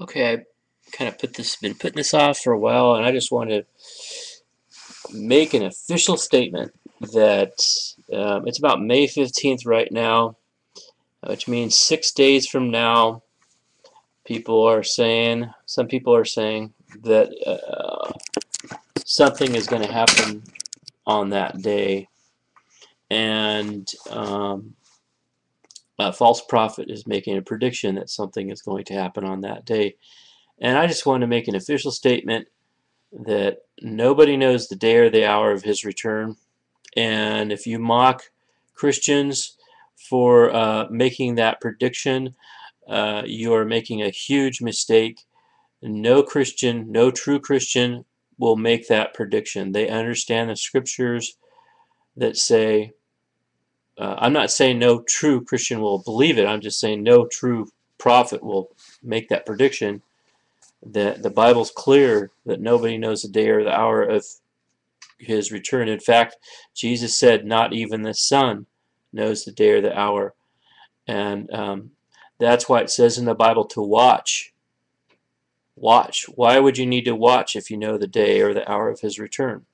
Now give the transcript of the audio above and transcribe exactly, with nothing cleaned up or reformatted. okay, I kind of put this, been putting this off for a while, and I just want to make an official statement that um, it's about May fifteenth right now, which means six days from now. People are saying, some people are saying that uh, something is going to happen on that day, and um, a false prophet is making a prediction that something is going to happen on that day. And I just want to make an official statement that nobody knows the day or the hour of his return. And if you mock Christians for uh, making that prediction, uh, you are making a huge mistake. No Christian, no true Christian will make that prediction. They understand the scriptures that say, uh, I'm not saying no true Christian will believe it, I'm just saying no true prophet will make that prediction. That the Bible's clear that nobody knows the day or the hour of his return. In fact, Jesus said, not even the Son knows the day or the hour. And um, that's why it says in the Bible to watch. Watch. Why would you need to watch if you know the day or the hour of his return?